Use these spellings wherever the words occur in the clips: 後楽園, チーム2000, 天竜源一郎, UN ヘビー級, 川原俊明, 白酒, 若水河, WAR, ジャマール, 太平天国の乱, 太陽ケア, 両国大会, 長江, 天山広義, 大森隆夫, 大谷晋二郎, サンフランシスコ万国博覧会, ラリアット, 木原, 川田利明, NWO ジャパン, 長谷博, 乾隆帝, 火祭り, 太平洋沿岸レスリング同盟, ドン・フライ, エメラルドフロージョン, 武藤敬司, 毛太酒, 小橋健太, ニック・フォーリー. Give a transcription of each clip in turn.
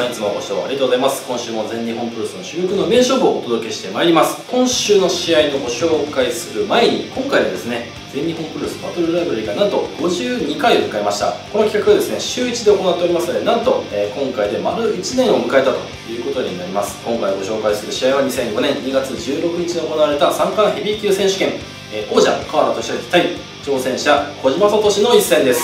さんいつもご視聴ありがとうございます。今週も全日本プロレスの珠玉の名勝負をお届けしてまいります。今週の試合のご紹介する前に、今回はですね、全日本プロレスバトルライブラリーがなんと52回を迎えました。この企画はですね、週1で行っておりますので、なんと、今回で丸1年を迎えたということになります。今回ご紹介する試合は2005年2月16日に行われた三冠ヘビー級選手権、王者川原俊明対挑戦者小島聡の一戦です。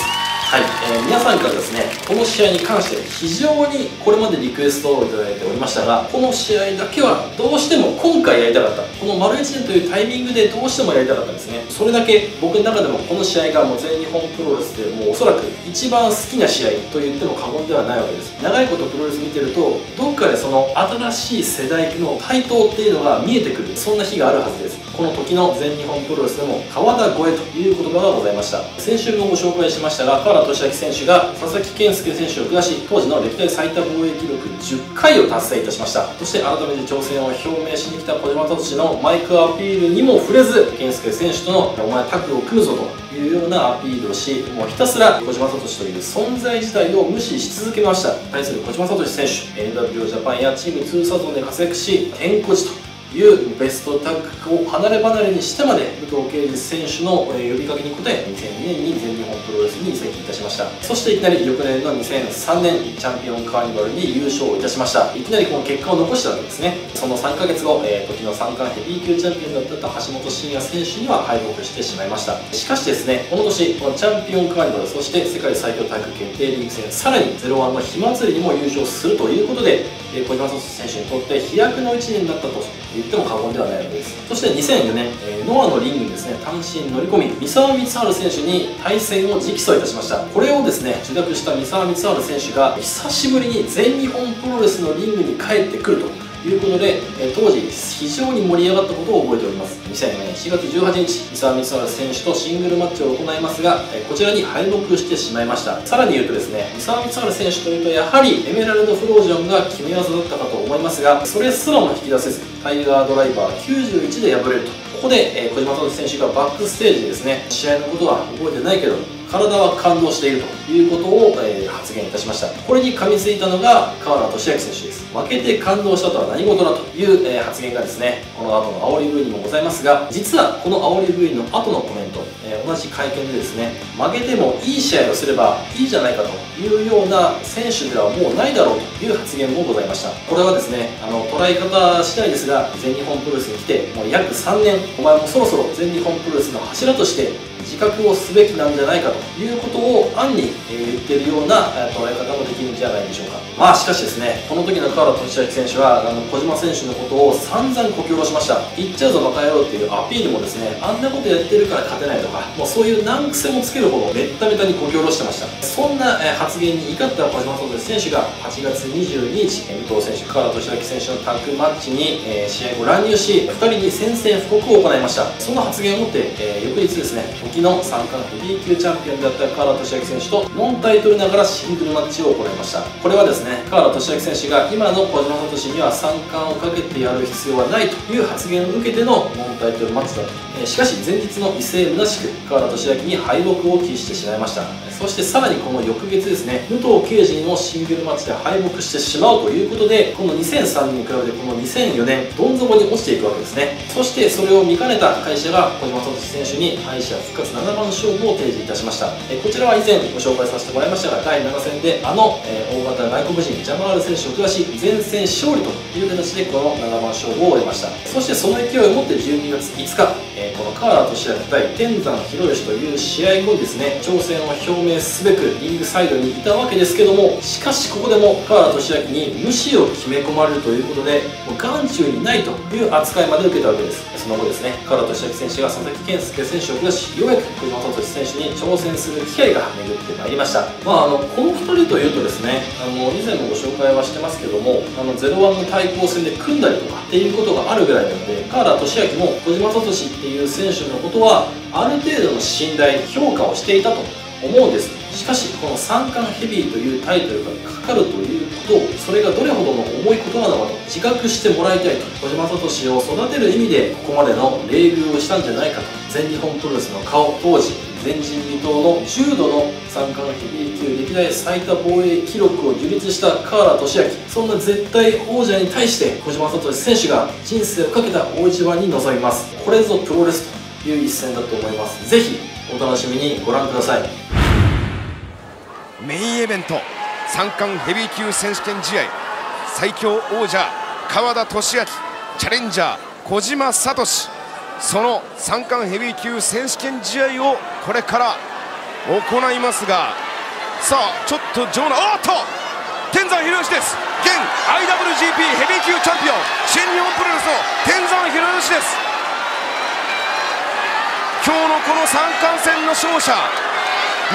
はい、皆さんからですね、この試合に関して非常にこれまでリクエストをいただいておりましたが、この試合だけはどうしても今回やりたかった、この丸1年というタイミングでどうしてもやりたかったんですね。それだけ僕の中でもこの試合がもう全日本プロレスでもうおそらく一番好きな試合と言っても過言ではないわけです。長いことプロレス見てると、どっかでその新しい世代の台頭っていうのが見えてくる、そんな日があるはずです。この時の全日本プロレスでも川田超えという言葉がございました。先週もご紹介しましたが、川原俊明選手が佐々木健介選手を下し、当時の歴代最多防衛記録10回を達成いたしました。そして改めて挑戦を表明しに来た小島聡のマイクアピールにも触れず、健介選手とのお前タッグを組むぞというようなアピールをし、もうひたすら小島聡という存在自体を無視し続けました。対する小島聡選手、 NWO ジャパンやチーム2000で活躍し、天候地というベストタッグを離れ離れにしてまで武藤敬司選手の呼びかけに応え、2002年に全日本プロレスに移籍いたしました。そしていきなり翌年の2003年チャンピオンカーニバルに優勝いたしました。いきなりこの結果を残したわけですね。その3ヶ月後、時の三冠ヘビー級チャンピオンだった橋本真也選手には敗北してしまいました。しかしですね、この年このチャンピオンカーニバル、そして世界最強タッグ決定リーグ戦、さらに01の火祭りにも優勝するということで、小島聡選手にとって飛躍の1年だったと言っても過言ではないわけです。そして2004年、ノアのリングにですね、単身乗り込み、三沢光晴選手に対戦を直訴いたしました。これをですね、受諾した三沢光晴選手が久しぶりに全日本プロレスのリングに帰ってくるということで、当時非常に盛り上がったことを覚えております。2004年4月18日、三沢光晴選手とシングルマッチを行いますが、こちらに敗北してしまいました。さらに言うとですね、三沢光晴選手というとやはりエメラルドフロージョンが決め技だったかと思いますが、それすらも引き出せずタイガードライバー91で敗れると。ここで小島聡選手がバックステージでですね、試合のことは覚えてないけど体は感動しているということを、発言いたしました。これに噛みついたのが川原俊明選手です。負けて感動したとは何事だという、発言がですね、この後の煽り V にもございますが、実はこの煽り V の後のコメント、同じ会見でですね、負けてもいい試合をすればいいじゃないかというような選手ではもうないだろうという発言もございました。これはですね、捉え方次第ですが、全日本プロレスに来てもう約3年、お前もそろそろ全日本プロレスの柱として自覚をすべきなんじゃないかということを暗に言っているような捉え方もできるんじゃないでしょうか。まあしかしですね、この時の川原俊明選手は小島選手のことを散々こき下ろしました。言っちゃうぞバカ野郎っていうアピールもですね、あんなことやってるから勝てないとか、もうそういう難癖もつけるほどめっためたにこき下ろしてました。そんな発言に怒った小島聡選手が8月22日武藤選手川原俊明選手のタッグマッチに試合後乱入し、2人に宣戦布告を行いました。その発言をもって翌日ですね、時の三冠ヘビー級チャンピオンであった川原俊明選手とノンタイトルながらシングルマッチを行いました。これはですね、川原俊明選手が今の小島聡には三冠をかけてやる必要はないという発言を受けてのノンタイトルマッチだと。しかし前日の威勢むなしく川原俊明に敗北を喫してしまいました。そしてさらにこの翌月ですね、武藤敬司のシングルマッチで敗北してしまうということで、この2003年に比べてこの2004年どん底に落ちていくわけですね。そしてそれを見かねた会社が小島聡選手に敗者復活7番勝負を提示いたしました。こちらは以前ご紹介させてもらいましたが、第7戦で大型外国人ジャマール選手を下し前線勝利という形でこの7番勝負を終えました。そしてその勢いをもって12月5日、この川原俊明対天山広義という試合後にですね、挑戦を表明すべくリングサイドにいたわけですけども、しかしここでも川原俊明に無視を決め込まれるということで、もう眼中にないという扱いまで受けたわけです。その後ですね、川原俊明選手が佐々木健介選手を下し、ようやく小島聡選手に挑戦する機会が巡ってまいりました。この2人というとですね、以前もご紹介はしてますけども、01の対抗戦で組んだりとかっていうことがあるぐらいなので、川原俊明も小島聡っていう選手のことはある程度の信頼評価をしていたと思うんです。しかしこの三冠ヘビーというタイトルがかかるということ、それがどれほどの重いことなのかと自覚してもらいたいと。小島聡を育てる意味でここまでの冷遇をしたんじゃないかと。全日本プロレスの顔、当時前人未到の10度の三冠ヘビー級歴代最多防衛記録を樹立したカーラ俊明、そんな絶対王者に対して小島聡選手が人生をかけた大一番に臨みます。これぞプロレスという一戦だと思います。ぜひお楽しみにご覧ください。メインイベント三冠ヘビー級選手権試合、最強王者川田俊明、チャレンジャー小島聡、その三冠ヘビー級選手権試合をこれから行いますが、さあちょっと場内、おっと天山広義です。現 IWGP ヘビー級チャンピオン、新日本プロレスの天山広義です。今日のこの三冠戦の勝者、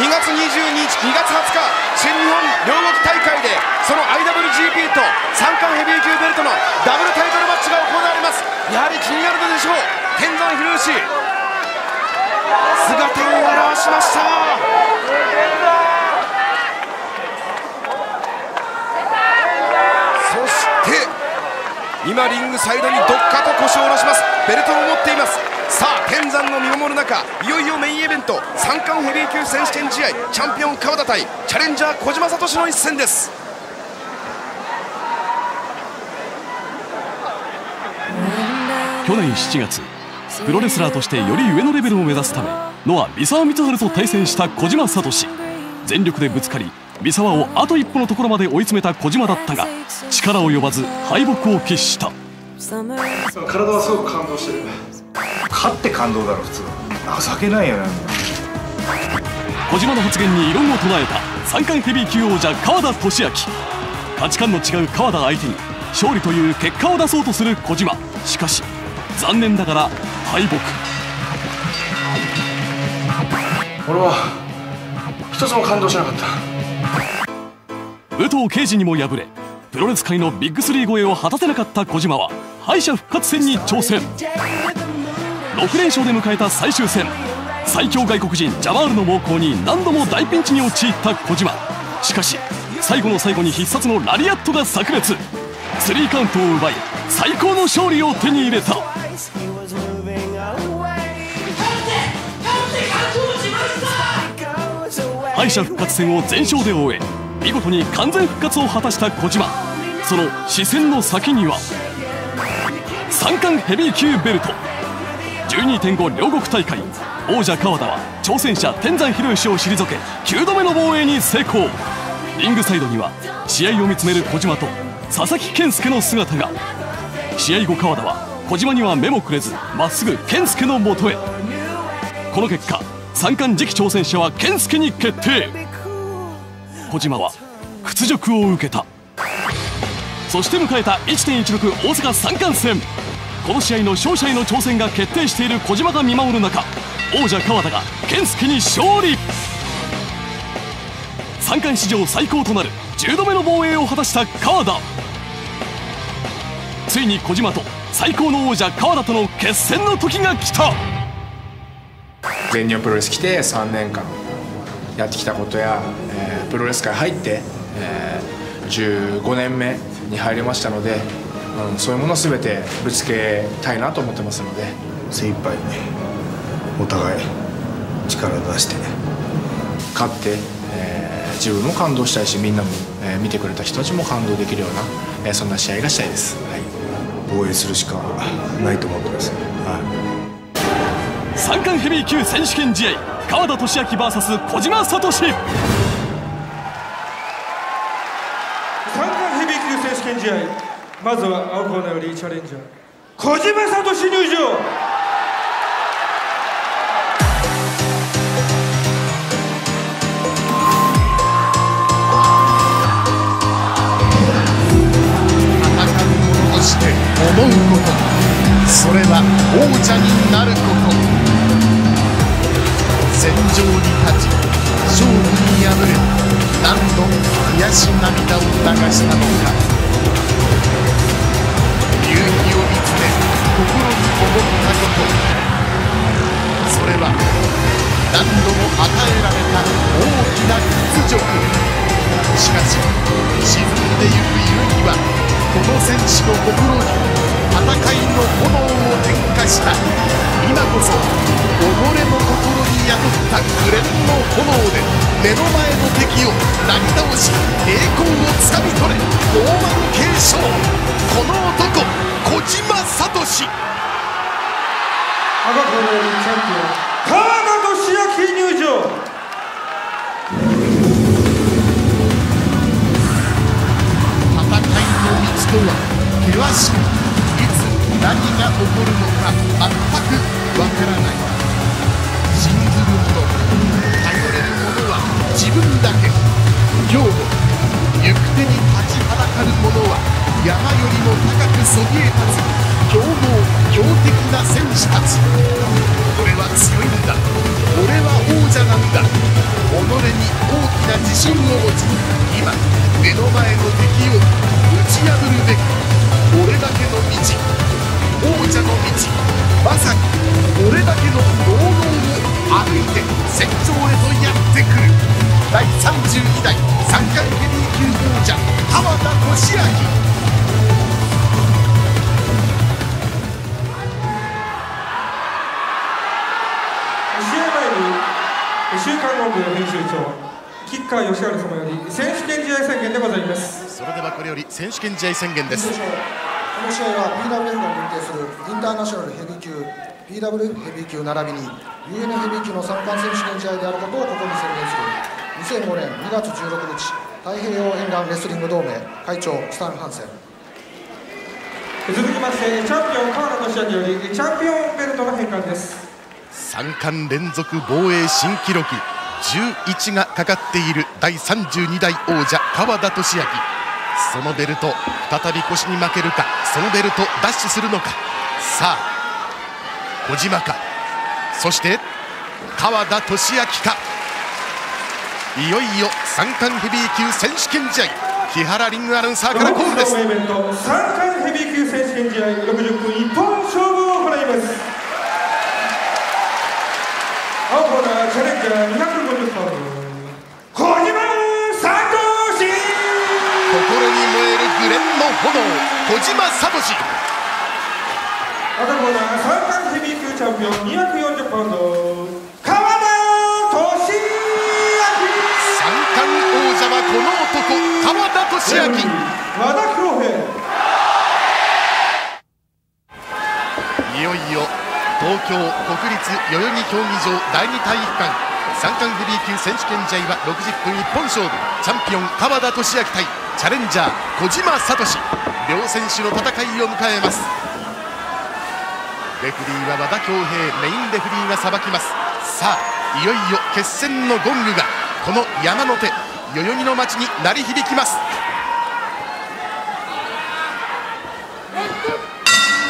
2月22日、2月20日新日本両国大会でその IWGP と三冠ヘビー級ベルトのダブルタイトルマッチが行われます。やはり気になるのでしょう。天山広義、姿を現しました。そして今リングサイドにどっかと腰を下ろします。ベルトを持っています。さあ天山の見守る中、いよいよメインイベント三冠ヘビー級選手権試合、チャンピオン川田対チャレンジャー小島聡の一戦です。去年7月、プロレスラーとしてより上のレベルを目指すためノア三沢光晴と対戦した小島聡。全力でぶつかり三沢をあと一歩のところまで追い詰めた小島だったが、力及ばず敗北を喫した。体はすごく感動してる。勝って感動だろ普通。情けないよね。小島の発言に異論を唱えた三冠ヘビー級王者川田俊明。価値観の違う川田相手に勝利という結果を出そうとする小島。しかし残念ながら敗北。俺は一つも感動しなかった。武藤敬司にも敗れ、プロレス界のビッグ3超えを果たせなかった小島は敗者復活戦に挑戦。6連勝で迎えた最終戦、最強外国人ジャマールの猛攻に何度も大ピンチに陥った小島。しかし最後の最後に必殺のラリアットが炸裂。スリーカウントを奪い最高の勝利を手に入れた。敗者復活戦を全勝で終え、見事に完全復活を果たした小島。その視線の先には三冠ヘビー級ベルト。12.5 両国大会王者川田は挑戦者天山広義を退け9度目の防衛に成功。リングサイドには試合を見つめる小島と佐々木健介の姿が。試合後川田は小島には目もくれずまっすぐ健介のもとへ。この結果三冠次期挑戦者は健介に決定。小島は屈辱を受けた。そして迎えた 1.16 大阪三冠戦。この試合の勝者への挑戦が決定している小島が見守る中、王者川田が健介に勝利。三冠史上最高となる10度目の防衛を果たした川田。ついに小島と最高の王者川田との決戦の時が来た。全日本プロレス来て3年間やってきたことや、プロレス界入って、15年目に入りましたので、そういうものすべてぶつけたいなと思ってますので、精一杯ね、お互い力を出して、ね、勝って、自分も感動したいし、みんなも、見てくれた人たちも感動できるような、そんな試合がしたいです、はい、応援するしかないと思ってます、はい、三冠ヘビー級選手権試合、川田俊明 VS 小島聡。三冠ヘビー級選手権試合、まずは青コーナーよりチャレンジャー小島聡入場。戦う者として思うこと、それは王者になること。戦場に立ち勝負に敗れ、何度悔し涙を流したのか。夕日を見つめ心に思ったこと、それは王者になること。何度も与えられた大きな屈辱。しかし沈んでゆく夕日はこの戦士の心に戦いの炎を点火した。今こそ己の心にに宿った紅蓮の炎で目の前の敵をなぎ倒し、栄光をつかみ取れ、ローマの継承、この男小島聡。赤のチャンピオン川田利明入場。険しく、いつ何が起こるのか全くわからない。信ずる者、頼れる者は自分だけ。今日も行く手に立ちはだかる者は山よりも高くそびえ立つ強豪強敵な戦士たち。俺は強いんだ、俺は王者なんだ、己に大きな自信を持ち、今目の前の敵を打ち破るべく、俺だけの道、王者の道、まさに俺だけの道路を歩いて戦場へとやってくる。第32代3回ヘビー級王者川田利明。試合前に週刊文庫編集長吉川義治様より選手権試合宣言でございます。それではこれより選手権試合宣言です。この試合は PWF が認定するインターナショナルヘビー級、 PWF ヘビー級並びに UN ヘビー級の3冠選手権試合であることをここに宣言する。2005年2月16日太平洋沿岸レスリング同盟会長スタン・ハンセン。続きましてチャンピオン川田利明よりチャンピオンベルトの返還です。3冠連続防衛新記録11がかかっている第32代王者川田利明。そのベルト再び腰に負けるか、そのベルト奪取するのか。さあ小島か、そして川田利明か。いよいよ3冠ヘビー級選手権試合、木原リングアナウンサーからコールです。3冠ヘビー級選手権試合60分一本勝負を行います。青コーナーチャレンジャー250パウンド小島聡。心に燃える紅蓮の炎、小島聡。赤コーナー3冠ヘビー級チャンピオン240パウンド川田利明。三冠王者はこの男川田利明。和田恭平。いよいよ東京国立代々木競技場第2体育館、三冠ヘビー級選手権試合は60分一本勝負、チャンピオン川田利明対チャレンジャー小島聡、両選手の戦いを迎えます。レフリーは和田恭平、メインレフリーがさばきます。さあいよいよ決戦のゴングがこの山の手代々木の町に鳴り響きます。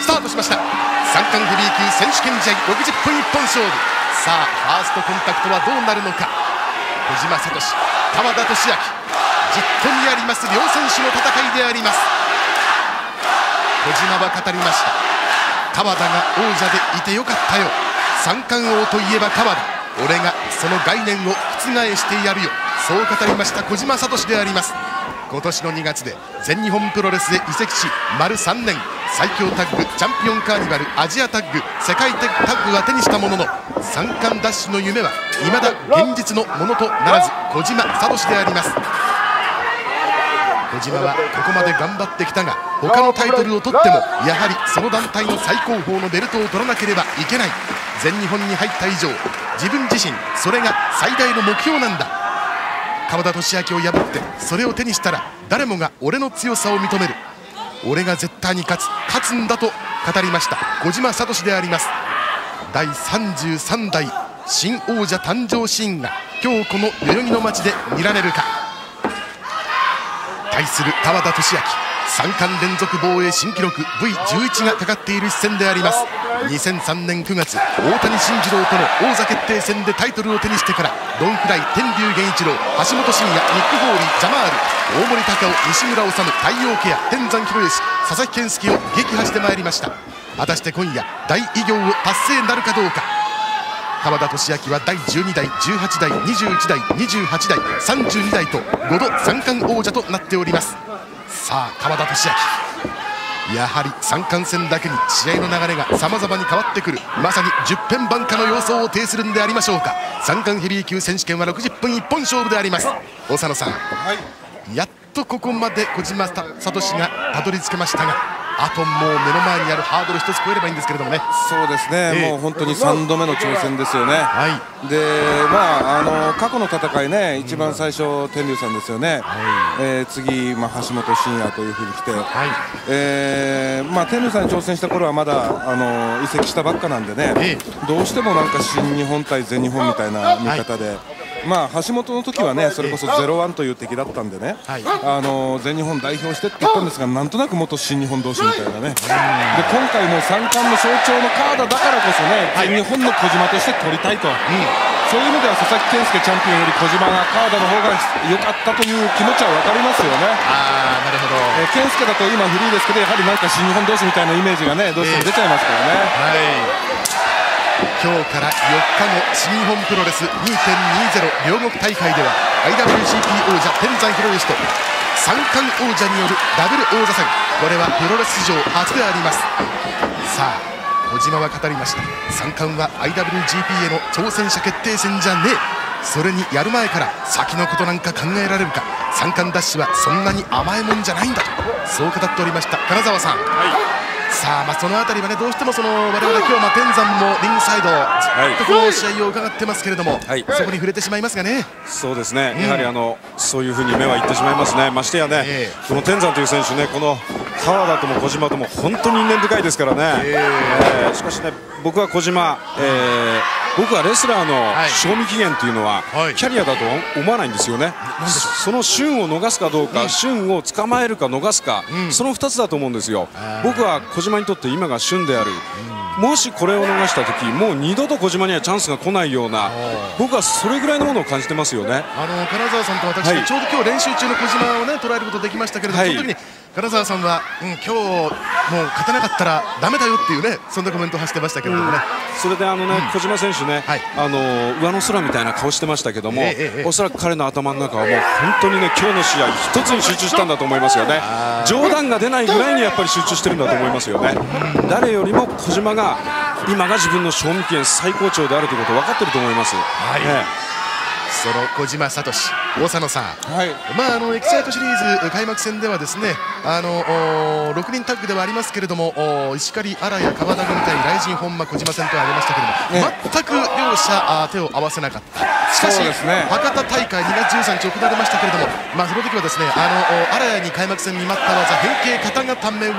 スタートしました。三冠ヘビー級選手権試合60分一本勝負。さあファーストコンタクトはどうなるのか。小島聡、川田利明、じっとにあります両選手の戦いであります。小島は語りました。川田が王者でいてよかったよ、三冠王といえば川田、俺がその概念を覆してやるよ、そう語りました小島聡であります。今年の2月で全日本プロレスへ移籍し丸3年、最強タッグ、チャンピオンカーニバル、アジアタッグ、世界タッグは手にしたものの、三冠奪取の夢は未だ現実のものとならず、小島聡であります。小島はここまで頑張ってきたが、他のタイトルを取ってもやはりその団体の最高峰のベルトを取らなければいけない。全日本に入った以上、自分自身それが最大の目標なんだ。川田利明を破ってそれを手にしたら誰もが俺の強さを認める、俺が絶対に勝つんだと語りました小島聡であります。第33代新王者誕生シーンが今日この代々木の町で見られるか。対する川田利明、3冠連続防衛新記録 V11 がかかっている一戦であります。2003年9月、大谷晋二郎との王座決定戦でタイトルを手にしてから、ドン・フライ、天竜源一郎、橋本真也、ニック・フォーリー、ジャマール、大森隆夫、西村治、太陽ケア、天山博義、佐々木健介を撃破してまいりました。果たして今夜、大偉業を達成なるかどうか。川田利明は第12代、18代、21代、28代、32代と5度三冠王者となっております。さあ川田利明、やはり三冠戦だけに試合の流れが様々に変わってくる、まさに十変万化の様相を呈するんでありましょうか。三冠ヘビー級選手権は60分一本勝負であります。大佐野さん、やっとここまで小島聡がたどり着けましたが、あともう目の前にあるハードル一つ超えればいいんですけれどもね。そうですね、もう本当に3度目の挑戦ですよね。で、過去の戦いね、一番最初天龍さんですよね。次、橋本真也というふうに来て、天龍さんに挑戦した頃はまだ移籍したばっかなんでね、どうしてもなんか新日本対全日本みたいな見方で。橋本の時はね、それこそ0-1という敵だったんでね、全日本代表してって言ったんですが、なんとなく元新日本同士みたいなね。で、今回も三冠の象徴のカードだからこそね、全日本の小島として取りたいと、そういう意味では佐々木健介チャンピオンより小島がカードの方が良かったという気持ちは分かりますよね。なるほど。健介だと今フリーですけど、やはりなんか新日本同士みたいなイメージがね、どうしても出ちゃいますからね。今日から4日後、新日本プロレス 2.20 両国大会では IWGP 王者天山広義と三冠王者によるダブル王座戦、これはプロレス史上初であります。さあ、小島は語りました。三冠は IWGP への挑戦者決定戦じゃねえ、それにやる前から先のことなんか考えられるか、三冠ダッシュはそんなに甘いもんじゃないんだと、そう語っておりました金沢さん。さあ、その辺りはね、どうしても我々今日は天山もリングサイドずっとこう試合を伺ってますけれども、そこに触れてしまいますがね。そうですね、やはりそういうふうに目はいってしまいますね。ましてやね、この天山という選手ね、この川田とも小島とも本当に因縁深いですからね。しかしね、僕は小島、僕はレスラーの賞味期限というのはキャリアだと思わないんですよね。その旬を逃すかどうか、旬を捕まえるか逃すか、その2つだと思うんですよ。僕は小島にとって今が旬である。もしこれを逃した時、もう二度と小島にはチャンスが来ないような、僕はそれぐらいのものを感じてますよね。金沢さんと私、ちょうど今日練習中の小島をね、捉えることできましたけれども、その時に金沢さんは、今日もう勝てなかったらだめだよっていうね、そんなコメントを発してましたけれどもね。それで小島選手ね、上の空みたいな顔してましたけども、おそらく彼の頭の中はもう本当にね、今日の試合一つに集中したんだと思いますよね。冗談が出ないぐらいにやっぱり集中してるんだと思いますよね。誰よりも小島が今が自分の賞味期限最高潮であるということを分かってると思います。その小島聡、大佐野さん、エキサイトシリーズ開幕戦ではですね、6人タッグではありますけれども、石狩、荒谷、川田軍対雷神、本間、小島戦とありましたけれども、全く両者手を合わせなかった。しかし、博多大会2月13日行われましたけれども、その時はですね、荒谷に開幕戦に待った技、変形片固めを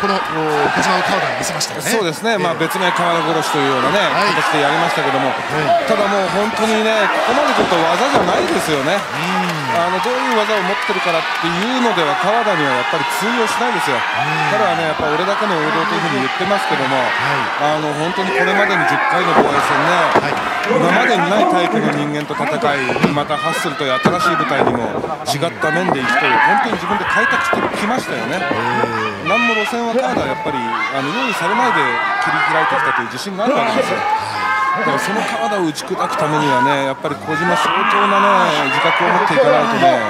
この小島の川田に見せましたよね。そうですね、別名川田殺しというようなね、形でやりましたけども、ただもう本当にね、ここまでちょっと技じゃないですよね。どういう技を持ってるからっていうのでは川田にはやっぱり通用しないですよ。彼はね、やっぱ俺だけの王道というふうに言ってますけども、本当にこれまでに10回の防衛戦ね、今までにないタイプの人間と戦い、またハッスルという新しい舞台にも違った面でいくという、本当に自分で開拓してきましたよね。何も路線は川田はやっぱり用意されないで切り開いてきたという自信があるわけですよ。だからその川田を打ち砕くためにはね、やっぱり小島相当なね、自覚を持っていかないとね、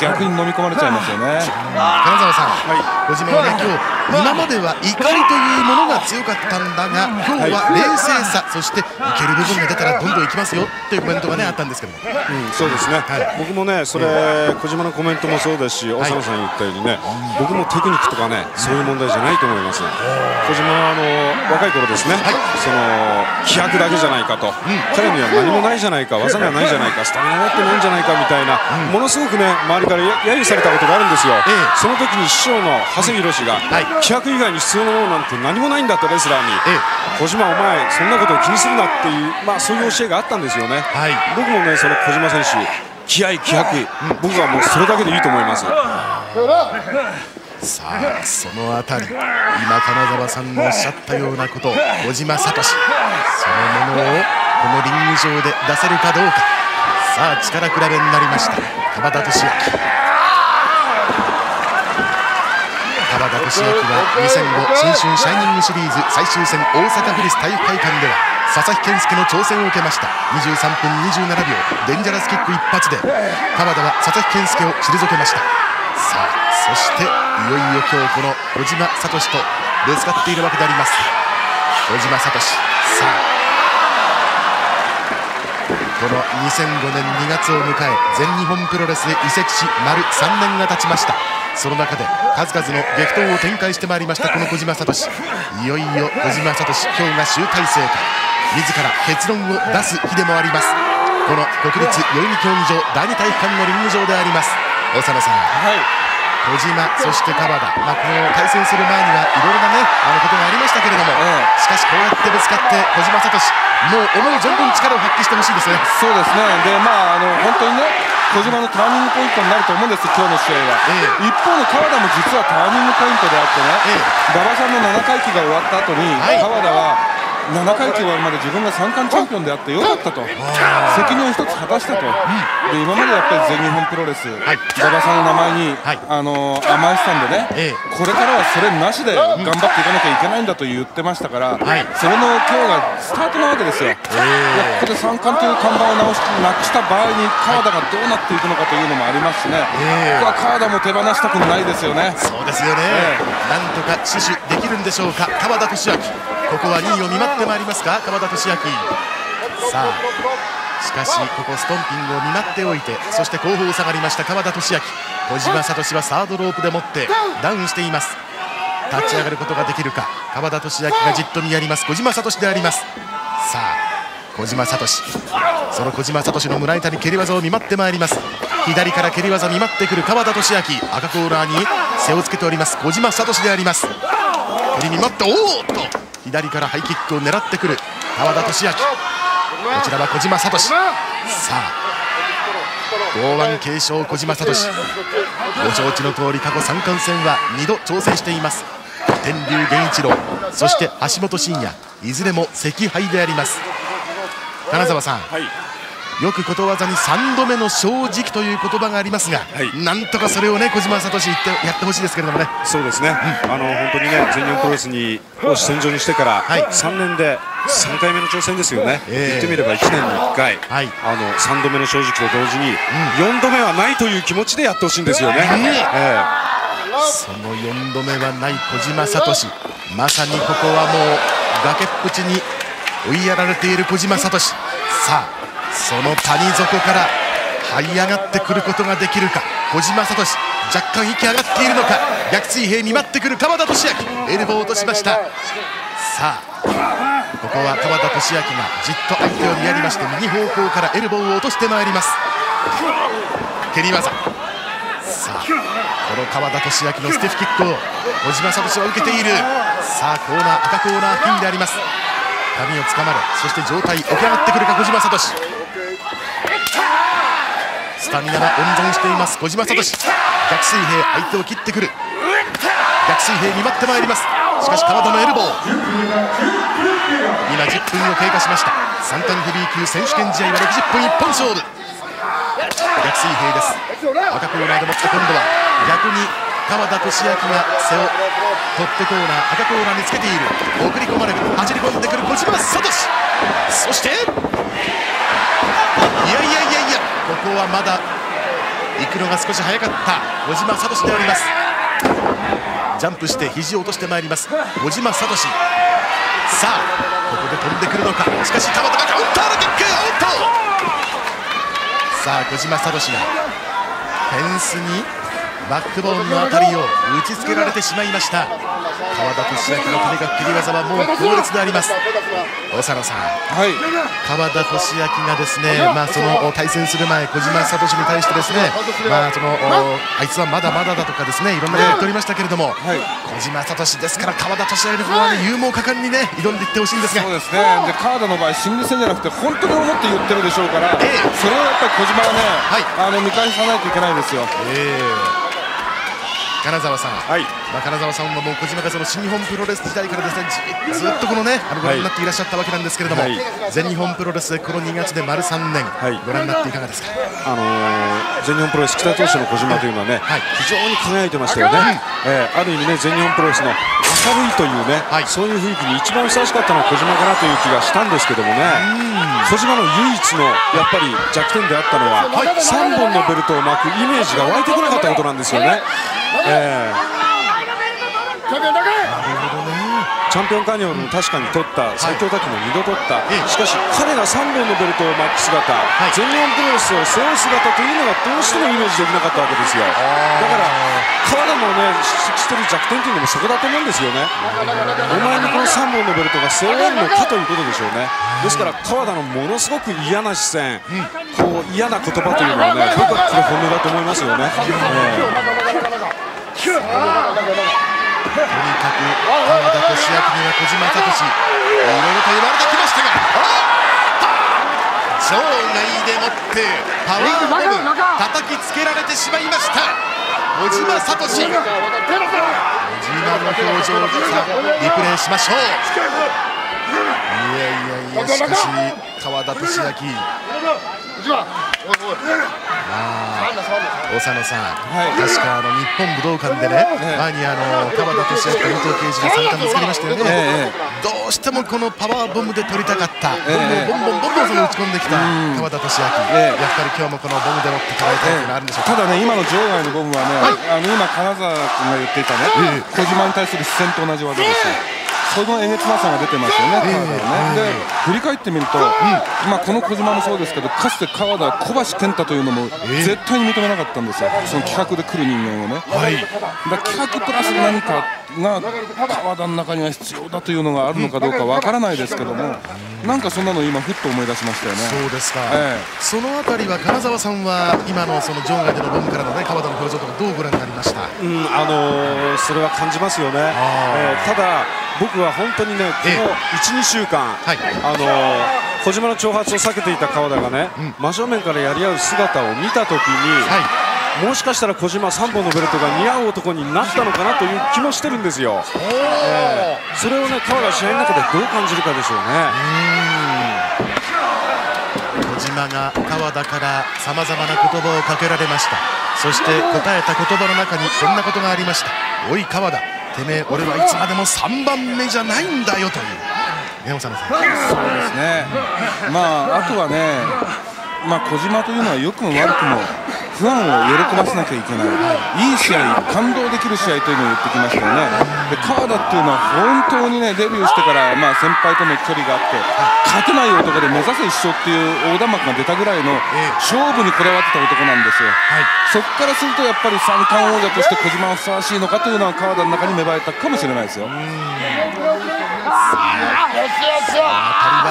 逆に飲み込まれちゃいますよね。金沢さん、小島はね、今日今までは怒りというものが強かったんだが、今日は冷静さ、そしていける部分が出たらどんどんいきますよというコメントがね、あったんですけども。そうですね、僕もね、それ小島のコメントもそうですし、大沢さん言ったようにね、僕もテクニックとかね、そういう問題じゃないと思います。小島は若い頃ですね、気迫だけじゃないかと、彼には何もないじゃないか、技がないじゃないか、スタミナってないんじゃないかみたいな、ものすごくね、周りから揶揄されたことがあるんですよ。その時に師匠の長谷博氏が、気迫以外に必要なものなんて何もないんだと、レスラーに、小島、お前、そんなことを気にするなっていう、そういう教えがあったんですよね。僕もね、その小島選手、気合、気迫、僕はもうそれだけでいいと思います。さあ、そのあたり、今金沢さんのおっしゃったようなこと、小島聡、そのものをこのリング上で出せるかどうか。さあ、力比べになりました川田俊明。川田俊明は2005新春シャイニングシリーズ最終戦大阪府立体育会館では、佐々木健介の挑戦を受けました。23分27秒、デンジャラスキック一発で川田は佐々木健介を退けました。さあ、そしていよいよ今日この小島聡とぶつかっているわけであります。小島聡、さあこの2005年2月を迎え、全日本プロレスで移籍し丸3年が経ちました。その中で数々の激闘を展開してまいりましたこの小島聡、いよいよ小島聡今日が集大成か、自ら結論を出す日でもあります。この国立代々木競技場第2体育館のリング上であります。長野さん、小島、そして川田、この対戦する前にはいろいろなねことがありましたけれども、しかしこうやってぶつかって小島聡、もう思う存分力を発揮してほしいですね。そうですね。で、本当にね、小島のターニングポイントになると思うんです、今日の試合は。一方の川田も実はターニングポイントであってね、馬場さんの7回忌が終わった後に、川田は7回忌終わるまで自分が3冠チャンピオンであってよかったと、責任を一つ果たしたと、で今までやっぱり全日本プロレス、馬場さんの名前に甘えてたんでね、これからはそれなしで頑張っていかなきゃいけないんだと言ってましたから、それの今日がスタートなわけですよ。ここで三冠という看板をなくした場合に川田がどうなっていくのかというのもありますしね、ここは川田も手放したくないですよね。そうですよね。なんとか死守できるんでしょうか、川田俊明。ここは2位を見舞ってまいりますか、川田俊明。さあ、しかしここストンピングを見舞っておいて、そして後方を下がりました川田俊明。小島聡はサードロープでもってダウンしています。立ち上がることができるか、川田俊明がじっと見やります小島聡であります。さあ、小島聡、その小島聡の胸板に蹴り技を見舞ってまいります。左から蹴り技見舞ってくる川田俊明、赤コーナーに背をつけております小島聡であります。蹴り見舞って、おーっと左からハイキックを狙ってくる川田俊明、こちらは小島聡。さあ、剛腕継承小島聡、ご承知の通り過去3冠戦は2度挑戦しています。天竜源一郎、そして橋本真也、いずれも惜敗であります。金沢さん、よくことわざに3度目の正直という言葉がありますが、なんとかそれをね小島聡言ってやってほしいですけれどもね。そうですね、本当にね、全日本プロレスに戦場にしてから3年で3回目の挑戦ですよね。言ってみれば1年に1回、3度目の正直と同時に4度目はないという気持ちでやってほしいんですよね。その4度目はない小島聡、まさにここはもう崖っぷちに追いやられている小島聡。さあ、その谷底から這い上がってくることができるか、小島聡、若干息上がっているのか、逆水平に待ってくる川田俊明、エルボーを落としました。さあ、ここは川田俊明がじっと相手を見やりまして、右方向からエルボーを落としてまいります。蹴り技。さあ、この川田俊明のステフキックを小島聡は受けている。さあ、コーナー、赤コーナー付近であります。髪をつかまれ、そして上体起き上がってくるか小島聡。スタミナが温存しています小島聡、逆水平、相手を切ってくる、逆水平に待ってまいります。しかし川田のエルボー、今10分を経過しました。3冠ヘビー級選手権試合は60分一本勝負、逆水平です。赤コーナーでもって今度は逆に川田俊明が背をトップコーナー、赤コーナーにつけている、送り込まれる、走り込んでくる小島聡、そしてここはまだ行くのが少し早かった小島聡であります。ジャンプして肘を落としてまいります小島聡。さあ、ここで飛んでくるのか、しかし川田がカウンターのキック、アウト。さあ、小島聡がフェンスにバックボーンの辺りを打ちつけられてしまいました。川田俊明のとにかく切り技はもう強烈であります。長野さん、川田俊明がですね、その対戦する前、小島聡に対してですね、あいつはまだまだだとかですね、いろんなことを言っておりましたけれども、小島聡ですから川田俊明の方は勇猛果敢にね挑んでいってほしいんですが、そうですね。で、川田の場合シングル戦じゃなくて本当に思って言ってるでしょうから、それをやっぱり小島はね見返さないといけないんですよ。金沢さん、はい、金沢さんはもう小島がその新日本プロレス時代からですね、ずっとこのね、ご覧になっていらっしゃったわけなんですけれども、はい、全日本プロレスでこの2月で丸3年、はい、ご覧になっていかがですか。全日本プロレス北投手の小島というのはね、はい、非常に輝いてましたよね。はい、ある意味ね、全日本プロレスの明るいというね、はい、そういう雰囲気に一番ふさわしかったのは小島かなという気がしたんですけどもね、小島の唯一のやっぱり弱点であったのは、はい、3本のベルトを巻くイメージが湧いてこなかったことなんですよね。チャンピオンカニオンも確かに取った、最強タッグも2度取った、しかし彼が3本のベルトを巻く姿、全日本プロレスを背負う姿というのがどうしてもイメージできなかったわけですよ。だから彼のね、してる弱点というのもそこだと思うんですよね。お前にこの3本のベルトが背負えるのかということでしょうね。ですから川田のものすごく嫌な視線、こう嫌な言葉というのはね、僕はこれ本音だと思いますよね。とにかく川田俊明には小島聡、いろいろと言われてきましたが、場内でもってパワーボム叩きつけられてしまいました小島聡。小島の表情をリプレイしましょう。いやいやいや、しかし川田俊明、長野さん、確か日本武道館でね、前に川田俊明、武藤敬司が3冠をつけましたよね。どうしてもこのパワーボムで取りたかった、ボンボンボンボン打ち込んできた川田俊明、やっぱり今日もこのボムで持って捉えたいというのがあるんでしょうか。ただね、今の場外のボムはね、今、金沢君が言っていたね、小島に対する視線と同じ技ですよ。そのえげつなさが出てますよね、川田はね。で、振り返ってみると、まあこの小島もそうですけど、かつて川田は小橋健太というのも絶対に認めなかったんですよ、その企画で来る人間をね。はい、だから企画プラス何かが川田の中には必要だというのがあるのかどうかわからないですけども、なんかそんなの今ふっと思い出しましたよね。そうですか。そのあたりは金沢さんは今のその場外でのボムからのね、川田の表情とかどうご覧になりました。それは感じますよね。ただ僕は本当にね、この1、2週間、小島の挑発を避けていた川田がね、真正面からやり合う姿を見たときに、もしかしたら小島3本のベルトが似合う男になったのかなという気もしてるんですよ。それをね、川田が試合の中でどう感じるかでしょうね。小島が川田からさまざまな言葉をかけられました。そして答えた言葉の中にこんなことがありました。おい川田、てめえ俺はいつまでも3番目じゃないんだよという宮本さんです。そうですね、まああとはね、小島というのは良くも悪くもファンを喜ばせなきゃいけない、いい試合、感動できる試合というのを言ってきましたよね。で川田っていうのは本当にね、デビューしてから先輩との距離があって、勝てない男で目指せ一生っていう横断幕が出たぐらいの勝負にこだわってた男なんですよ。そこからするとやっぱり三冠王者として小島はふさわしいのかというのは川田の中に芽生えたかもしれないですよ。当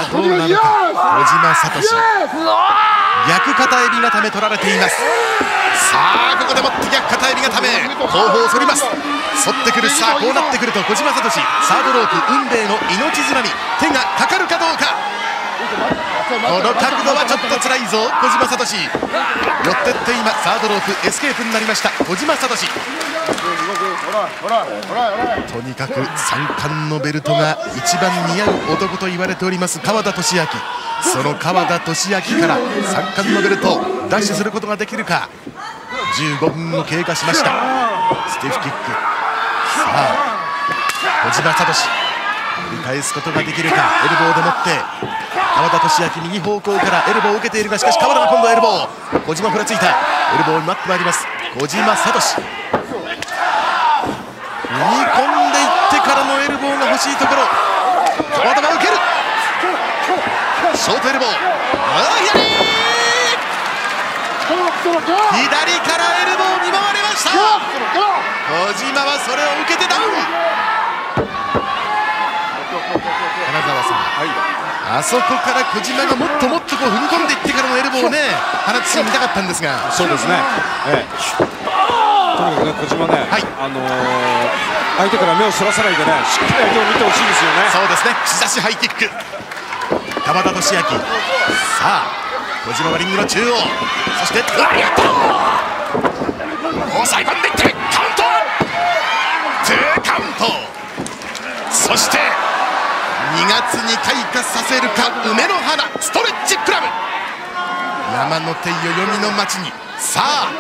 たりはどうなるか。小島聡、逆片襟固め取られています。さあここでもって逆片襟固め、後方を反ります。反ってくる。さあこうなってくると小島聡、サードロープ運命の命綱に手がかかるかどうか。この角度はちょっと辛いぞ小島聡。寄ってって今サードロープエスケープになりました小島聡。とにかく三冠のベルトが一番似合う男と言われております川田俊明。その川田俊明から三冠のベルトを奪取することができるか。15分を経過しました。スティフキック。さあ小島聡、取り返すことができるか。エルボーでもって川田俊明、右方向からエルボーを受けているが、しかし川田が今度はエルボー、小島ふらついた。エルボーに待ってまいります小島聡。煮込んでいってからのエルボーが欲しいところ。川田が受けるショートエルボー、左からエルボーに回りました。小島はそれを受けてダウン。金沢さん、あそこから小島がもっともっとこう踏み込んでいってからのエルボーをね、放つシーン見たかったんですが。そうですね、とにかくね、小島ね、相手から目をそらさないでね、しっかり相手を見てほしいですよね。そうですね、串刺しハイキック川田俊明。さあ小島はリングの中央、そしてうわっやったー、抑え込んでいってカウント。ツーカウント、そして2月に開花させるか梅の花ストレッチクラブ、山の手代々木の町に、さあ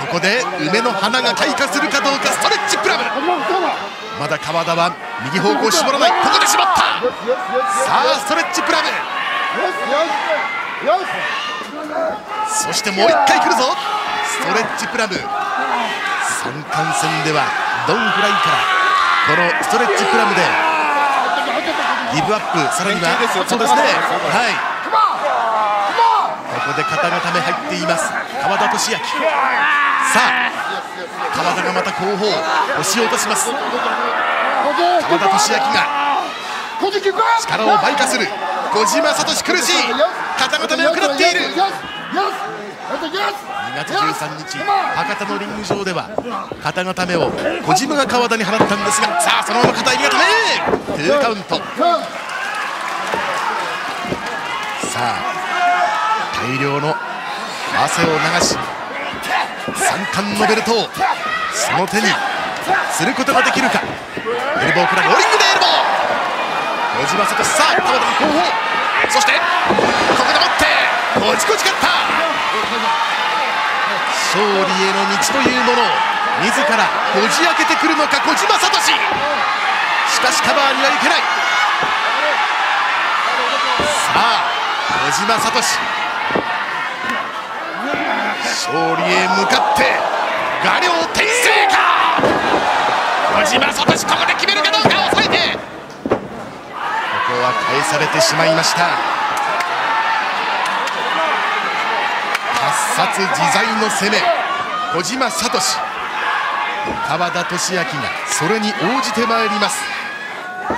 ここで梅の花が開花するかどうかストレッチクラブ。まだ川田は右方向を絞らない、ここで絞った。さあストレッチクラブ、そしてもう1回来るぞストレッチクラブ。三冠戦ではドンフライからこのストレッチクラブでギブアップ、さらにはそうですね、はい、ここで肩のため入っています川田俊明。さあ川田がまた後方押し落とします。川田俊明が力を倍化する。小島聡苦しい、肩のためを食らっている。2月13日博多のリング上では肩のためを小島が川田に放ったんですが、さあそのまま肩入りがため2カウント。さあ大量の汗を流し三冠のベルトをその手にすることができるか。エルボーからローリングでエルボー、小島聡、さあ川田の後方、そしてここで持って落ちこち勝った。勝利への道というものを自らこじ開けてくるのか小島聡。しかしカバーにはいけない。さあ小島聡、勝利へ向かって画量転生か。小島聡、ここで決めるかどうか、抑えて、ここは返されてしまいました。発殺自在の攻め小島聡、川田俊明がそれに応じてまいります。こ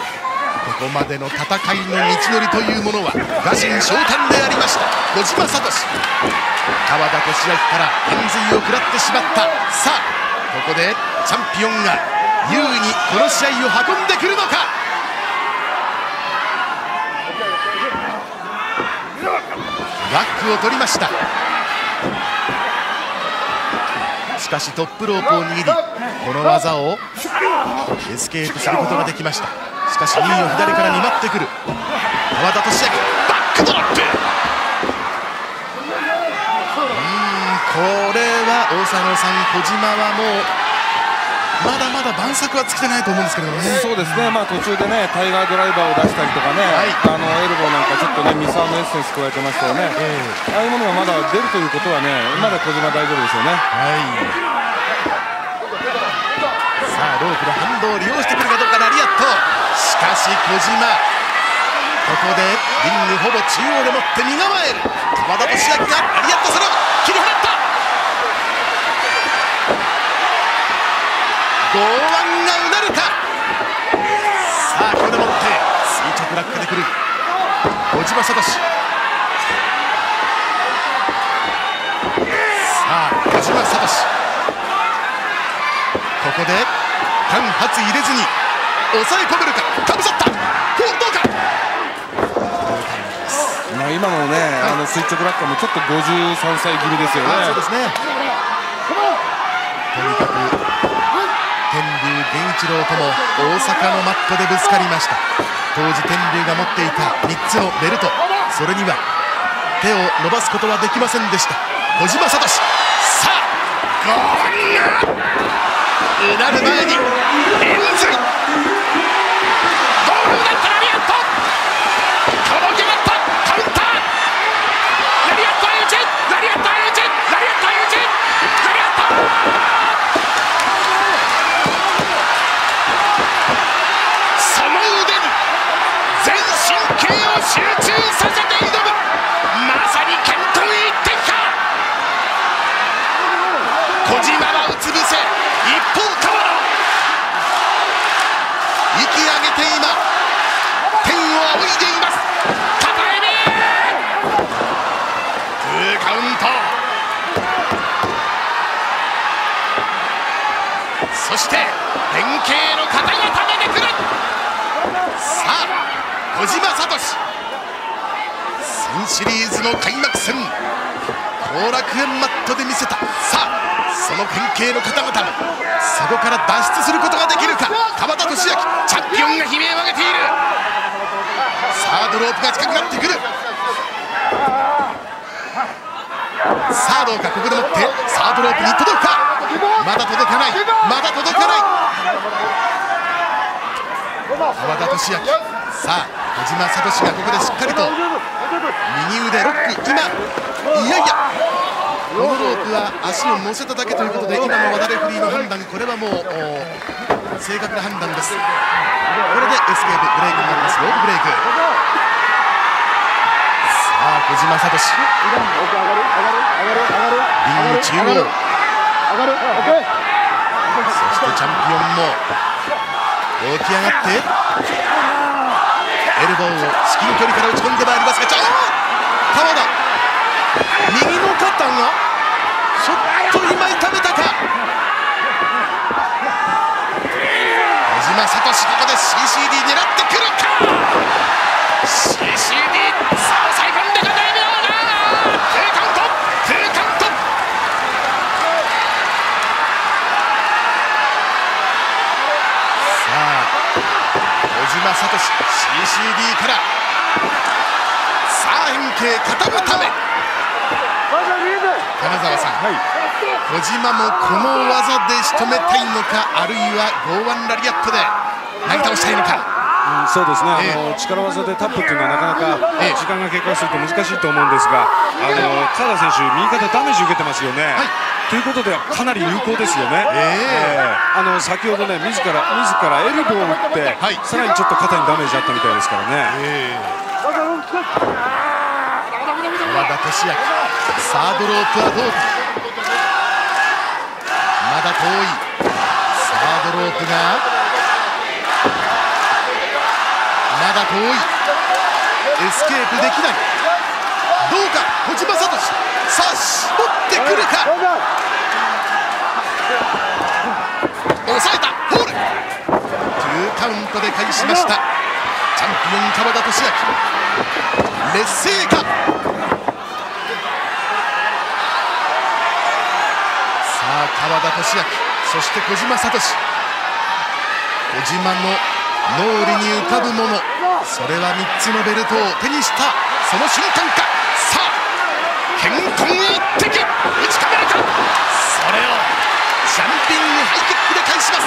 こまでの戦いの道のりというものは臥薪嘗胆でありました。小島聡、川田俊明から延髄を食らってしまった。さあここでチャンピオンが優位にこの試合を運んでくるのか。バックを取りました。しかしトップロープを握りこの技をエスケープすることができました。しかし2位を左から担ってくる川田俊明、バックドロップ、これは大佐野さん、小島はもうまだまだ晩酌は尽きてないと思うんですけどね。そうですね、まあ、途中でねタイガードライバーを出したりとかね、はい、あのエルボーなんかちょっとねミサーのエッセンス加えてましたよね、ああいうものがまだ出るということはね、まだ小島大丈夫ですよね、はい、さあロープの反動を利用してくるかどうかラリアット。しかし小島ここでリングほぼ中央でもって身構える。川田俊明がラリアット、それを切り払った。剛腕がうなるか。さあこれでもって垂直落下でくる小島聡。さあ小島聡、ここで間髪入れずに抑え込めるか。かぶさったホールドか。今のね、はい、あの垂直落下もちょっと53歳気味ですよね。そうですね、とにかく天竜源一郎とも大阪のマットでぶつかりました。当時天竜が持っていた3つのベルト、それには手を伸ばすことはできませんでした。小島聡、さあゴーンうなる前に延髄ゴールだったラリアット、この決まったカウンター、ラリアット相打ち、ラリアット相打ち、ラリアット相打ち、ラリアット、集中させて挑む、まさに健闘一点か。小島はうつ伏せ、一方川田、息上げて今天を仰いでいます。片え目ツーカウント、そして連携の肩がためてくる。さあ小島聡、シリーズの開幕戦後楽園マットで見せた。さあその変形の方々そこから脱出することができるか。川田俊明、チャンピオンが悲鳴を上げている。サードロープが近くなってくる。さあどうか、ここでもってサードロープに届くか。まだ届かない、まだ届かない。川田俊明、さあ小島聡がここでしっかりと右腕ロック。今、いやいや、このロープは足を乗せただけということで、今のワダレフリーの判断、これはもう正確な判断です。これでエスケープブレイクになります。ロープブレイク。さあ小島聡、リング中央、そしてチャンピオンも起き上がって、エルボーを至近距離から打ち込んでまいりますが、鎌田、右の肩がちょっと今痛めたか。小島聡、ここで CCD 狙ってくるか。 CCD、 さあ抑え込んでくる。小島聡、 CCD からさあ変形固めため。金沢さん、小島もこの技で仕留めたいのか、あるいは剛腕ラリアットで投げ倒したいのか。そうですね、力技でタップというのはなかなか時間が経過すると難しいと思うんですが、川田選手、右肩ダメージ受けてますよね。ということではかなり有効ですよね。先ほどね、自らエルボーを打って、さらにちょっと肩にダメージあったみたいですからね。川田俊明、サードロープはどうか。まだ遠い。サードロープがまだ遠い。エスケープできない。どうか小島聡、さあ絞ってくるか。抑えた。ホール。2カウントで返しました。チャンピオン川田俊明、劣勢か。さあ川田俊明、そして小島聡、小島の脳裏に浮かぶもの、それは3つのベルトを手にしたその瞬間か。さあ健康一滴打ち込めるか。それをジャンピングハイキックで返します。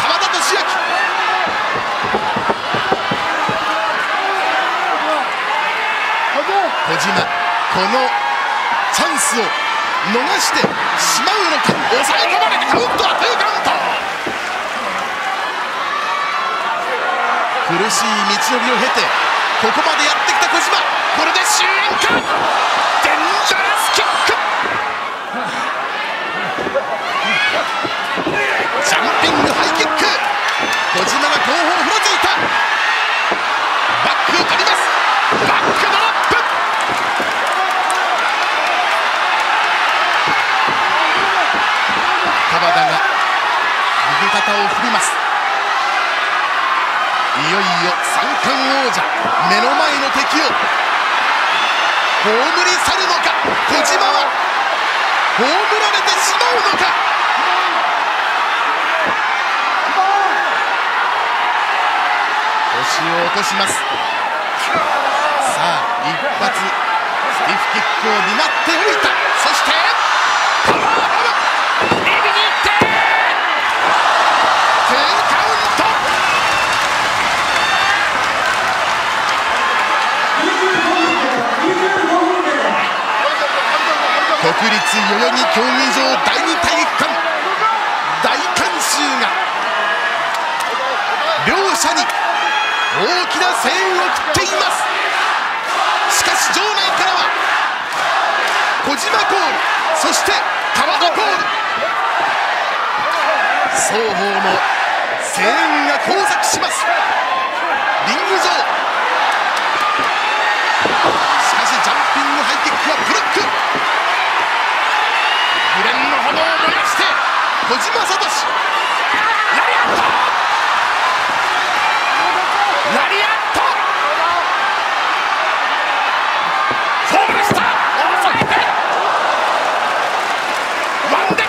川田俊明、小島、このチャンスを逃してしまうのか。抑え込まれてカウントは2カウント。苦しい道のりを経てここまでやってきた小島、これで終焉か。デンジャラスキック。ジャンピングハイキック。小島が後方をふらついた。バックを取ります。バックドロップ。鎌田が右肩を振ります。いよいよ三冠王者、目の前の敵を葬り去るのか。小島は葬られてしまうのか。腰を落とします。さあ一発スティフキックを担っておいた。そしてパワーボム、右に行って国立代々木競技場第2体育館、大観衆が両者に大きな声援を送っています。しかし場内からは小島コール、そして川田コール、双方の声援が交錯します。リング上、小島聡、ラリアット、ラリアット、ホールした、抑えて、ワンデー。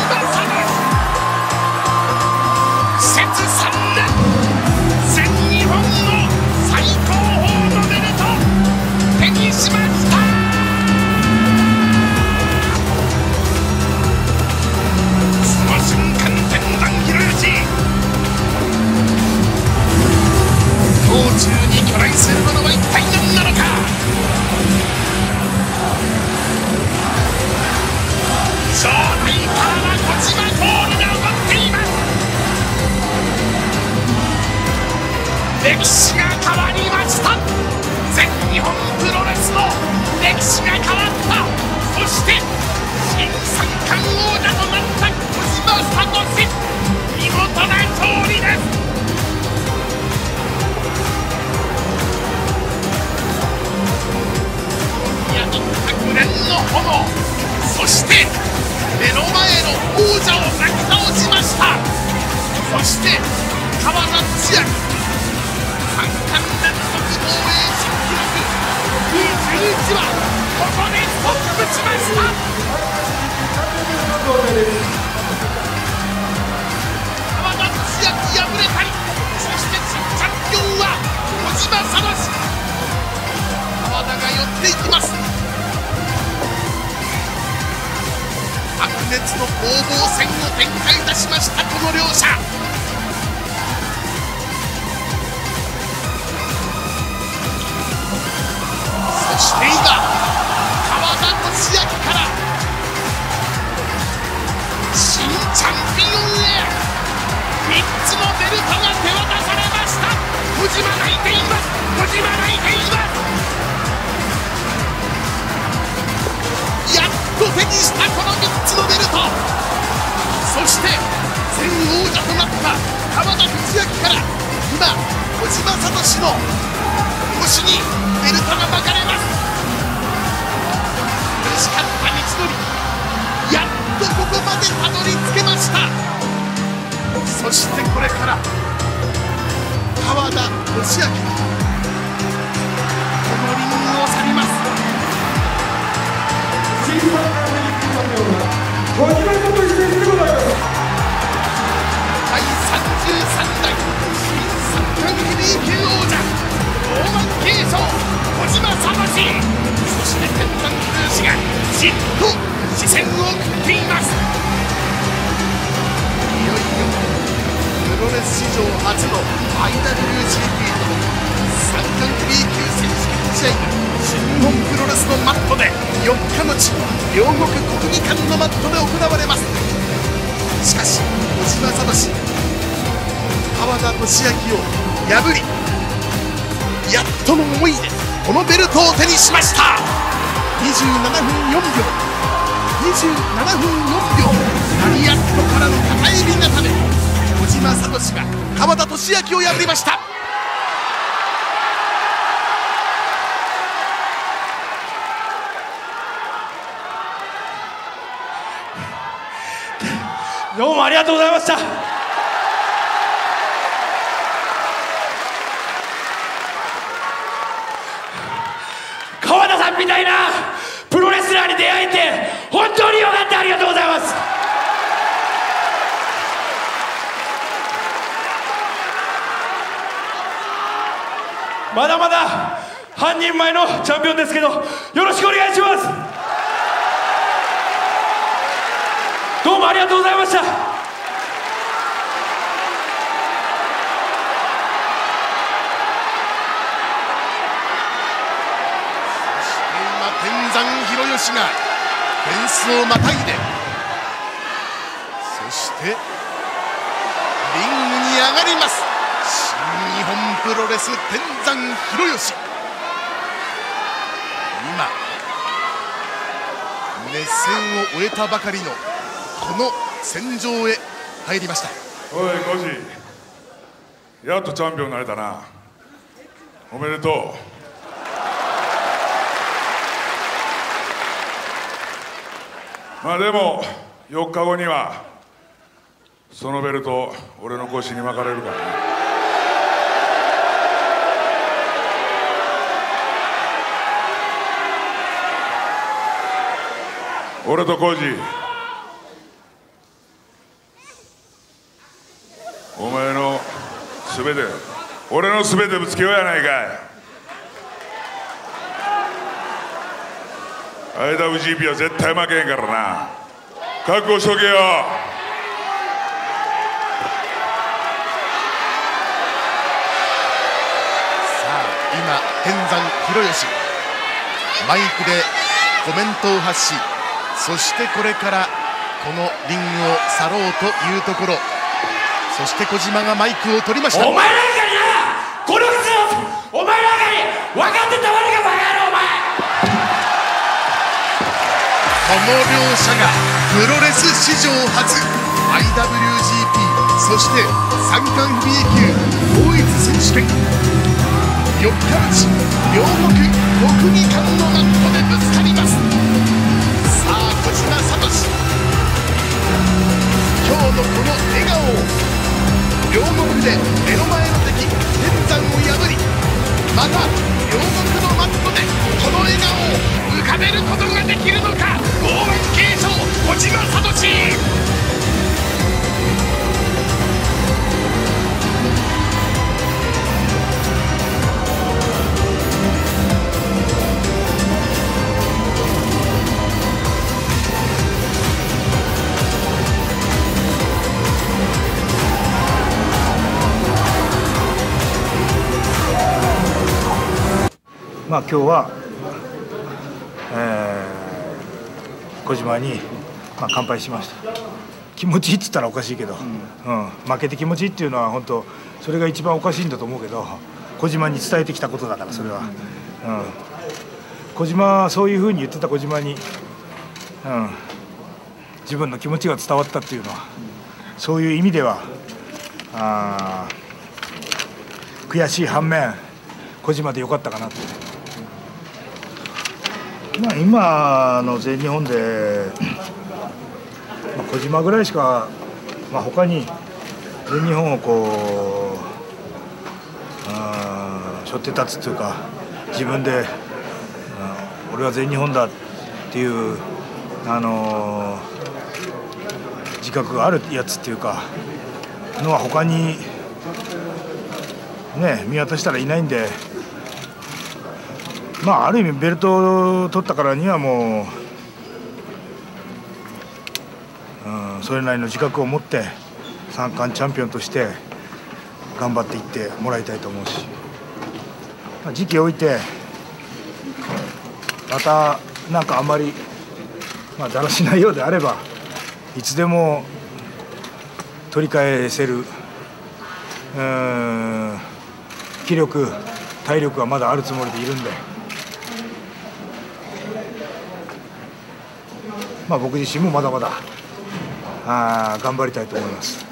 歴史が変わりました。全日本プロレスの歴史が変わった。そして新三冠王者となった小島聡、見事な勝利です。焼き100年の炎、そして目の前の王者をなぎ倒しました。そして川田千秋、3冠連続防衛新記録 T11 はここでストップしました。川田千秋敗れたり、そして新チャンピオンは小島聡。川田が寄っていきます。白熱の攻防戦を展開いたしました。この両者、そして今、川田千秋から新チャンピオンへ3つのベルトが手渡されました。小島泣いています。小島泣いています。やっと手にしたこの3つのベルト、そして前王者となった川田千秋から今、小島聡の腰にベルトが巻かれます。苦しかった道のり、やっとここまでたどり着けました。そしてこれから川田千秋、このリングを去ります。第33代新三冠ヘビー級王者ローマン継承小島聡、そして天山空司がじっと視線を送っています。いよいよプロレス史上初の IWGP と三冠ヘビー級選手権試合が新日本プロレスのマットで4日のち、両国国技館のマットで行われます。しかし小島聡、川田千秋を破り、やっとの思いでこのベルトを手にしました。27分4秒、ラリアットからの片襟固め、小島聡が川田千秋を破りました。どうもありがとうございました。みたいなプロレスラーに出会えて本当によかった。ありがとうございます。まだまだ半人前のチャンピオンですけど、よろしくお願いします。どうもありがとうございました。天山広義がフェンスをまたいで、そしてリングに上がります。新日本プロレス天山広義、今熱戦を終えたばかりのこの戦場へ入りました。おいコジ、やっとチャンピオンになれたな。おめでとう。まあでも4日後にはそのベルト俺の腰に巻かれるからね。俺とコージ、お前のすべて、俺のすべてぶつけようやないかい。 IWGP は絶対負けへんからな、覚悟しとけよ。今、天山広義、マイクでコメントを発し、そしてこれからこのリングを去ろうというところ、そして小島がマイクを取りました。お前なんかにな、この靴をお前なんかに分かってたまるか、バカ野郎お前。この両者がプロレス史上初 IWGP、 そして三冠 B 級統一選手権4日打ち、両国国技館のマットでぶつかります。さあ小島聡、今日のこの笑顔を、両国で目の前の敵天山を破り、また両国のマットでこの笑顔を浮かべることができるのか。応援継承小島聡。まあ今日は、小島に、まあ、乾杯しました。気持ちいいって言ったらおかしいけど、負けて気持ちいいっていうのは本当それが一番おかしいんだと思うけど、小島に伝えてきたことだからそれは、小島、そういうふうに言ってた小島に、自分の気持ちが伝わったっていうのは、そういう意味では悔しい反面、小島でよかったかなと。まあ今の全日本で、まあ、小島ぐらいしか、まあ、他に全日本をこう背負って立つというか、自分で俺は全日本だっていう、自覚があるやつっていうかのは他にね見渡したらいないんで。まあ、ある意味ベルトを取ったからにはもう、それなりの自覚を持って三冠チャンピオンとして頑張っていってもらいたいと思うし、まあ、時期を置いてまたなんかあんまり、まあ、だらしないようであればいつでも取り返せる気力体力はまだあるつもりでいるんで。まあ僕自身もまだまだ頑張りたいと思います。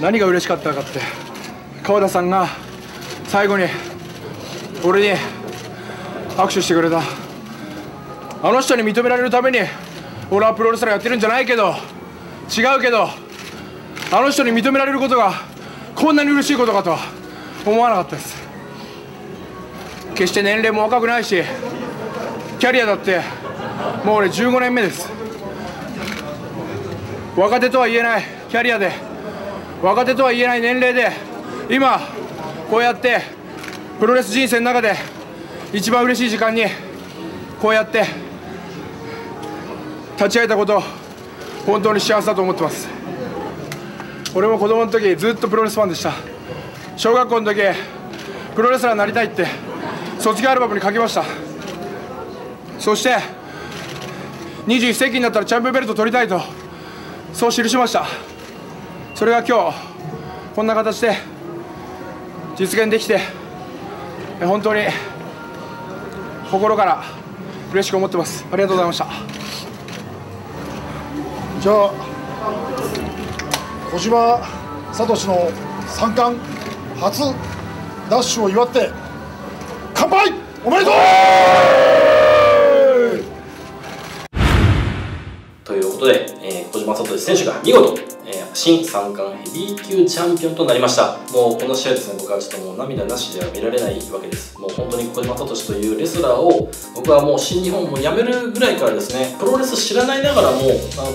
何が嬉しかったかって、川田さんが最後に俺に握手してくれた。あの人に認められるために俺はプロレスラーやってるんじゃないけど、違うけど、あの人に認められることがこんなに嬉しいことかとは思わなかったです。決して年齢も若くないし、キャリアだってもう俺15年目です。若手とは言えないキャリアで、若手とは言えない年齢で、今こうやってプロレス人生の中で一番嬉しい時間にこうやって立ち会えたこと、本当に幸せだと思ってます。俺も子供の時ずっとプロレスファンでした。小学校の時プロレスラーになりたいって卒業アルバムに書きました。そして21世紀になったらチャンピオンベルト取りたいと、そう記しました。それが今日こんな形で実現できて、本当に心から嬉しく思ってます。ありがとうございました。じゃあ小島聡の三冠初ダッシュを祝って乾杯、おめでとうということで、小島聡選手が見事、新三冠ヘビー級チャンピオンとなりました。もうこの試合ですね、僕はちょっともう涙なしでは見られないわけです。もう本当に小島聡というレスラーを僕はもう新日本も辞めるぐらいからですね、プロレス知らないながらも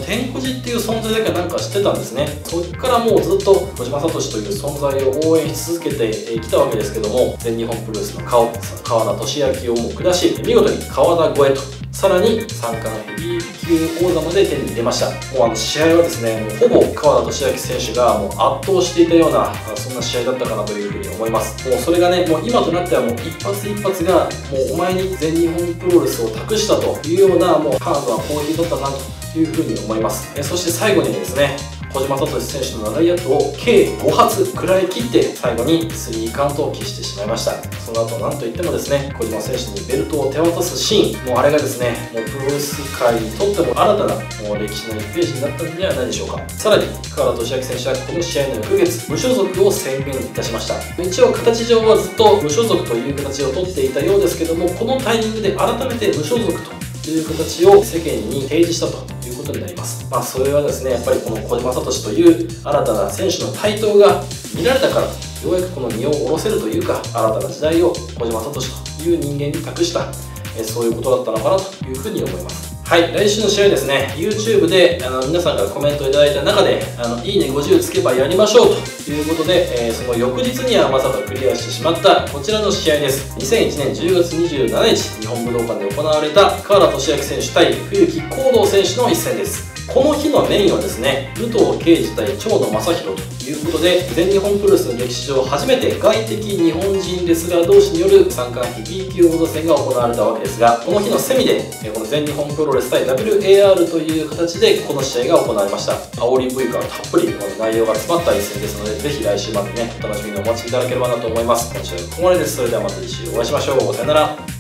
天狗寺っていう存在だけなんかしてたんですね。そこからもうずっと小島聡という存在を応援し続けてきたわけですけども、全日本プロレスの顔川田俊明をも下し、見事に川田超えと、さらに三冠ヘビー級王座まで手に入れました。もう試合はですね、もうほぼ川田俊明選手がもう圧倒していたようなそんな試合だったかなというふうに思います。もうそれがね、もう今となってはもう一発一発がもうお前に全日本プロレスを託したというような、もうカードは好評だったなというふうに思います。そして最後にですね、小島聡選手の長いやつを計5発食らい切って最後に3カウントを喫してしまいました。その後なんといってもですね、小島選手にベルトを手渡すシーン、もうあれがですね、もうプロレス界にとっても新たなもう歴史の1ページになったんではないでしょうか。さらに川田俊明選手はこの試合の翌月無所属を宣言いたしました。一応形上はずっと無所属という形をとっていたようですけども、このタイミングで改めて無所属という形を世間に提示したということになります。まあそれはですね、やっぱりこの小島聡という新たな選手の台頭が見られたから、ようやくこの身を下ろせるというか、新たな時代を小島聡という人間に託した、そういうことだったのかなというふうに思います。はい、来週の試合ですね、 YouTube で皆さんからコメントをいただいた中でいいね50つけばやりましょうということで、その翌日にはまさかクリアしてしまったこちらの試合です。2001年10月27日日本武道館で行われた川田俊明選手対冬木康道選手の一戦です。この日のメインはですね、武藤敬司対長野正弘ということで、全日本プロレスの歴史上初めて外敵日本人レスラー同士による三冠ヘビー級王座戦が行われたわけですが、この日のセミでこの全日本プロレス対 WAR という形でこの試合が行われました。煽り V からたっぷりこの内容が詰まった一戦ですので、ぜひ来週までね、お楽しみにお待ちいただければなと思います。今週はここまでです。それではまた次週お会いしましょう。さよなら。